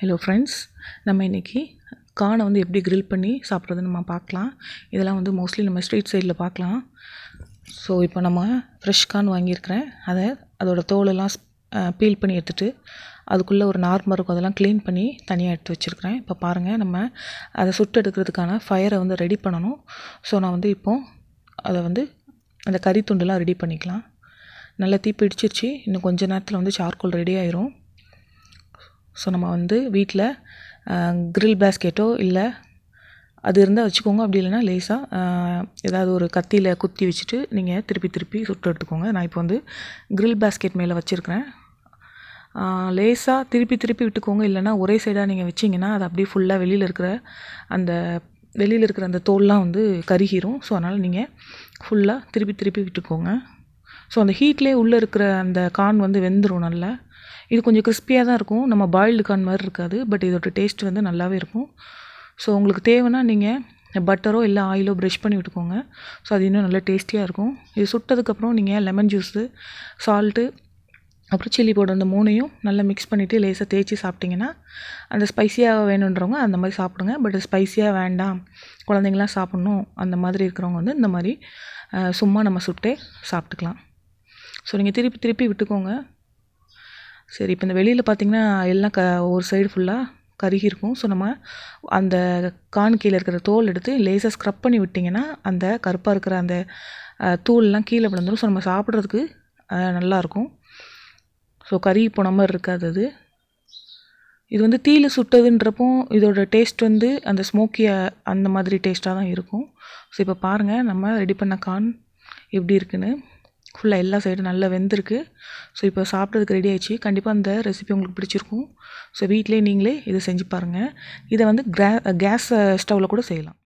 hello friends நம்ம இன்னைக்கு காண வந்து எப்படி grill பண்ணி சாப்பிறது நம்ம பார்க்கலாம் இதெல்லாம் வந்து मोस्टली நம்ம ஸ்ட்ரீட் சைடுல பார்க்கலாம் சோ இப்போ நம்ம ஃப்ரெஷ் கான் வாங்கி இருக்கேன் அதோட தோல் எல்லாம் பீல் பண்ணி எடுத்துட்டு அதுக்குள்ள ஒரு நார்ம இருக்கும் அதெல்லாம் க்ளீன் பண்ணி தனியா எடுத்து வச்சிருக்கேன் இப்போ பாருங்க நம்ம அத சுட்டு எடுக்கிறதுக்கான ஃபயரை வந்து ரெடி பண்ணனும் சோ நான் வந்து இப்போ அத வந்து அந்த கறி துண்டலாம் ரெடி பண்ணிக்கலாம் நல்லா தீ பிடிச்சிருச்சு இன்னும் கொஞ்ச நேரத்துல வந்து charcoal ரெடி ஆயிரும் सो नम्म वंदु वीट्ल ग्रिल बास्केटो इल्ला अदु इरुंदा वेच्चुकोंगा अप्पडी इल्लना लेसा एदावदु ओरु कत्तियिल कुत्ति वेच्चिट्टु नींगा तिरुपी तिरुपी सुट्टु एडुत्तुकोंगा नान इप्पो वंदु ग्रिल बास्केट मेल वेच्चिरुक्केन लेसा तिरुपी तिरुपी विट्टुकोंगा इल्लना ओरे साइडा नींगा वेच्चींगना अदु अप्पडी फुल्ला வெளியில இருக்கிற அந்த தோல்லாம் வந்து கறிகிரும் சோ அதனால நீங்க ஃபுல்லா திருப்பி திருப்பி விட்டுக்கோங்க சோ அந்த ஹீட்லயே உள்ள இருக்கிற அந்த கான் வந்து வெந்துரும் நல்லா இது கொஞ்சம் கிறிஸ்பியா தான் இருக்கும் நம்ம boiled corn மாதிரி இருக்காது பட் இதோட டேஸ்ட் வந்து நல்லாவே இருக்கும் சோ உங்களுக்கு தேவனா நீங்க பட்டரோ இல்ல ஆயிலோ பிரஷ் பண்ணி விட்டுக்கோங்க சோ அது இன்னும் நல்ல டேஸ்டியா இருக்கும் இது சுட்டதுக்கு அப்புறம் நீங்க லெமன் ஜூஸ் salt அப்புறம் chili powder அந்த மூணையும் நல்லா mix பண்ணிட்டு லேசா தேய்ச்சி சாப்பிட்டீங்கன்னா அந்த ஸ்பைசியா வேணும்ன்றவங்க அந்த மாதிரி சாப்பிடுங்க பட் ஸ்பைசியா வேண்டாம் குழந்தைகளா சாப்பிடணும் அந்த மாதிரி இருக்குறவங்க வந்து இந்த மாதிரி சும்மா நம்ம சுட்டே சாப்பிட்டுக்கலாம் சோ நீங்க திருப்பி திருப்பி விட்டுக்கோங்க சரி இப்போ இந்த வெளியில பாத்தீங்கன்னா எல்லாம் ஒரு சைடு ஃபுல்லா கருகி இருக்கும் சோ நம்ம அந்த கான் கீழ இருக்கிற தோல் எடுத்து லேசா ஸ்க்ரப் பண்ணி விட்டீங்கன்னா அந்த கருப்பா இருக்கிற அந்த தூள் எல்லாம் கீழ விழுந்துரும் சோ நம்ம சாப்பிடுறதுக்கு நல்லா இருக்கும் சோ கறி போன மாதிரி இருக்காது அது இது வந்து தீயில சுட்டதுன்றப்போ இதோட டேஸ்ட் வந்து அந்த ஸ்மோக்கியா அந்த மாதிரி டேஸ்டா தான் இருக்கும் சோ இப்போ பாருங்க நம்ம ரெடி பண்ண கான் எப்படி இருக்குன்னு ஃபுல்லா எல்லா சைடும் நல்லா வெந்திருக்கு சோ இப்போ சாப்பிடுறதுக்கு ரெடி ஆயிச்சு கண்டிப்பா அந்த ரெசிபி உங்களுக்கு பிடிச்சிருக்கும் சோ வீட்லயே நீங்களே இத செஞ்சு பாருங்க இத வந்து கேஸ் ஸ்டவ்ல கூட செய்யலாம்